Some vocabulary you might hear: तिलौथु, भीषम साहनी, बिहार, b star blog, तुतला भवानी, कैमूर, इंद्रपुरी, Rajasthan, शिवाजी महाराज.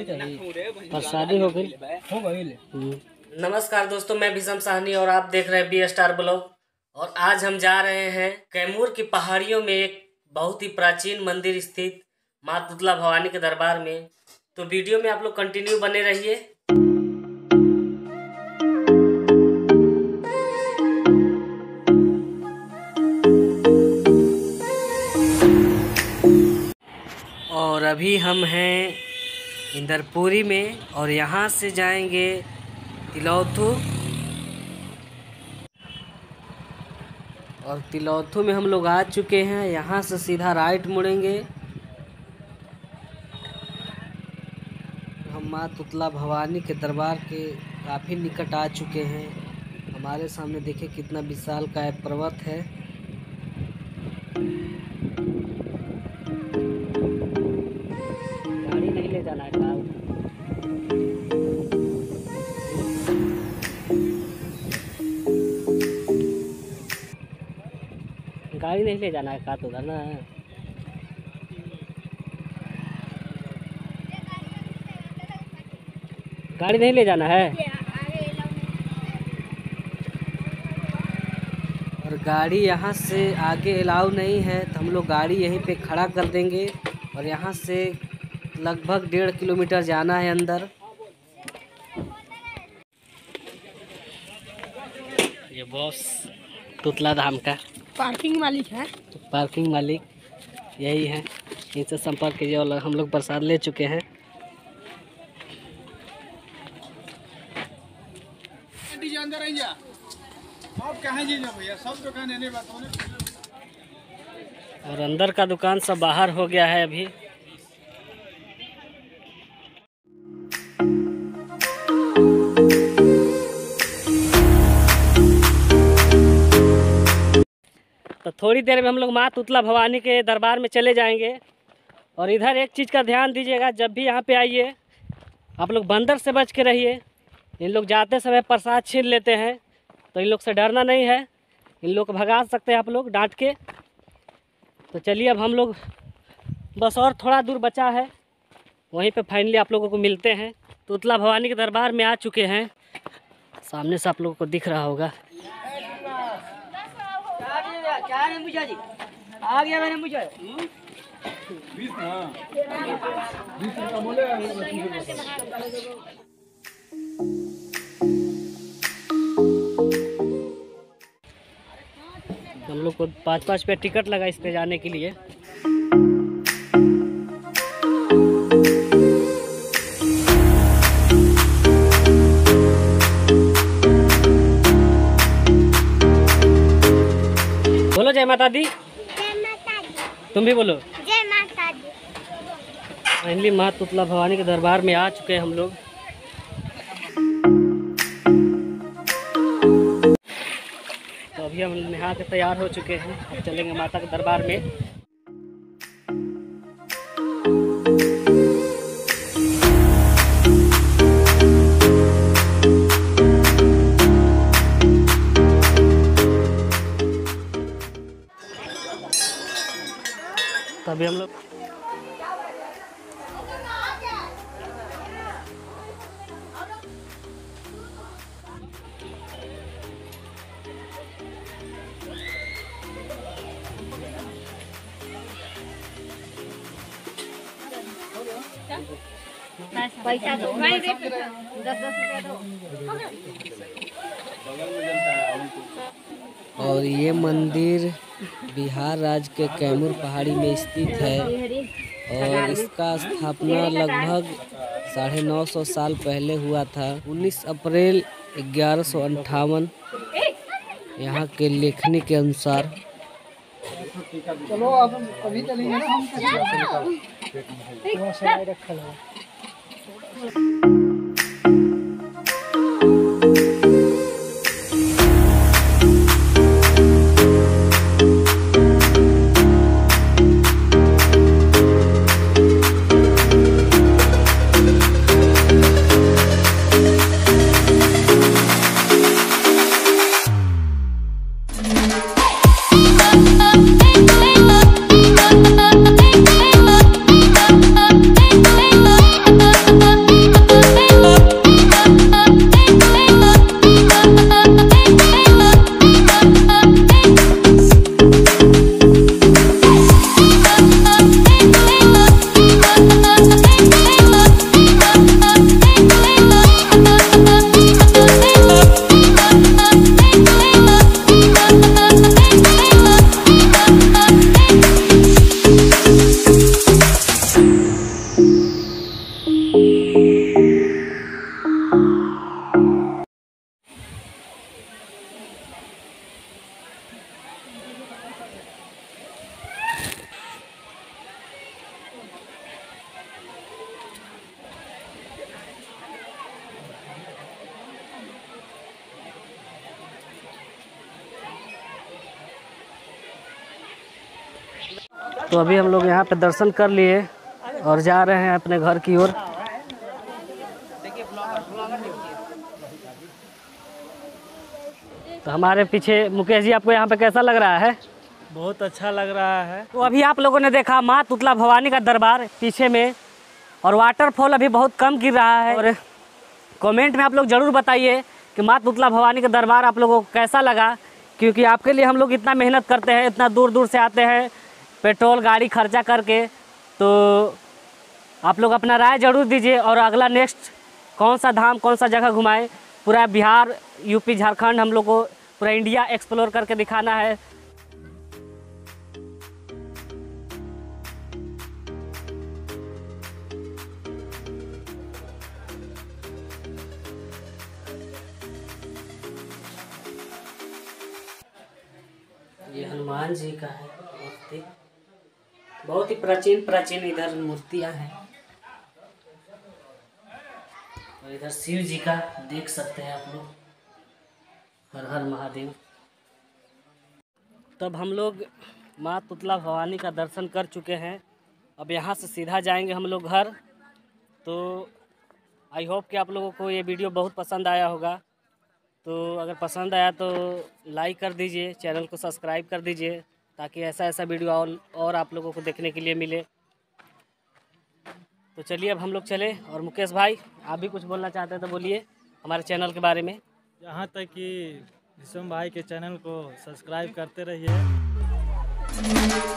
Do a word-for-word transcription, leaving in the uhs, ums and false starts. प्रसादी हो गई। नमस्कार दोस्तों, मैं भीषम साहनी और आप देख रहे हैं बी स्टार ब्लॉग। और आज हम जा रहे हैं कैमूर की पहाड़ियों में एक बहुत ही प्राचीन मंदिर स्थित माँ तुतला भवानी के दरबार में। तो वीडियो में आप लोग कंटिन्यू बने रहिए। और अभी हम हैं इंद्रपुरी में और यहाँ से जाएंगे तिलौथु। और तिलौथु में हम लोग आ चुके हैं। यहाँ से सीधा राइट मुड़ेंगे, हम माँ तुतला भवानी के दरबार के काफ़ी निकट आ चुके हैं। हमारे सामने देखिए कितना विशाल काय पर्वत है। गाड़ी नहीं ले जाना है। गाड़ी नहीं ले जाना है का तो ना। गाड़ी नहीं ले जाना है। और गाड़ी यहाँ से आगे अलाउ नहीं है तो हम लोग गाड़ी यहीं पे खड़ा कर देंगे। और यहाँ से लगभग डेढ़ किलोमीटर जाना है अंदर। ये बॉस तुतला धाम का पार्किंग मालिक है। तो पार्किंग मालिक यही है, इनसे संपर्क कीजिए। और हम लोग प्रसाद ले चुके हैं। और अंदर का दुकान सब बाहर हो गया है अभी। तो थोड़ी देर में हम लोग माँ तुतला भवानी के दरबार में चले जाएंगे। और इधर एक चीज़ का ध्यान दीजिएगा, जब भी यहाँ पे आइए आप लोग बंदर से बच के रहिए। इन लोग जाते समय प्रसाद छीन लेते हैं, तो इन लोग से डरना नहीं है। इन लोग को भगा सकते हैं आप लोग डांट के। तो चलिए, अब हम लोग बस और थोड़ा दूर बचा है, वहीं पर फाइनली आप लोगों को मिलते हैं। तुतला भवानी के दरबार में आ चुके हैं। सामने से आप लोगों को दिख रहा होगा। क्या ने पूछा जी? आ गया मैंने पूछा। बीस ना। बीस का बोलेगा हम लोग को पाँच पाँच पे टिकट लगा इस पे जाने के लिए। जय माता दी। जय माता दी। तुम भी बोलो जय माता दी। फाइनली माँ तुतला भवानी के दरबार में आ चुके हैं हम लोग। तो अभी हम नहा के तैयार हो चुके हैं, अब चलेंगे माता के दरबार में। अभी हम लोग पैसा दो, दस दस रुपया दो। और ये मंदिर बिहार राज्य के कैमूर पहाड़ी में स्थित है। और इसका स्थापना लगभग साढ़े नौ सौ साल पहले हुआ था। उन्नीस अप्रैल ग्यारह सौ अट्ठावन। यहाँ के लेखनी के अनुसार तो अभी हम लोग यहाँ पे दर्शन कर लिए और जा रहे हैं अपने घर की ओर। तो हमारे पीछे मुकेश जी, आपको यहाँ पे कैसा लग रहा है? बहुत अच्छा लग रहा है। तो अभी आप लोगों ने देखा माँ तुतला भवानी का दरबार पीछे में, और वाटरफॉल अभी बहुत कम गिर रहा है। और कमेंट में आप लोग ज़रूर बताइए कि माँ तुतला भवानी का दरबार आप लोगों को कैसा लगा, क्योंकि आपके लिए हम लोग इतना मेहनत करते हैं, इतना दूर दूर से आते हैं पेट्रोल गाड़ी खर्चा करके। तो आप लोग अपना राय ज़रूर दीजिए, और अगला नेक्स्ट कौन सा धाम कौन सा जगह घुमाएं। पूरा बिहार, यूपी, झारखंड, हम लोग को पूरा इंडिया एक्सप्लोर करके दिखाना है। ये हनुमान जी का है मूर्ति, बहुत ही प्राचीन प्राचीन इधर मूर्तियां हैं। और इधर शिव जी का देख सकते हैं आप लोग। हर हर महादेव। तब हम लोग माँ तुतला भवानी का दर्शन कर चुके हैं, अब यहाँ से सीधा जाएंगे हम लोग घर। तो आई होप कि आप लोगों को ये वीडियो बहुत पसंद आया होगा। तो अगर पसंद आया तो लाइक कर दीजिए, चैनल को सब्सक्राइब कर दीजिए, ताकि ऐसा ऐसा वीडियो और, और आप लोगों को देखने के लिए मिले। तो चलिए अब हम लोग चले। और मुकेश भाई, आप भी कुछ बोलना चाहते हैं तो बोलिए हमारे चैनल के बारे में। जहाँ तक कि विशम भाई के चैनल को सब्सक्राइब करते रहिए।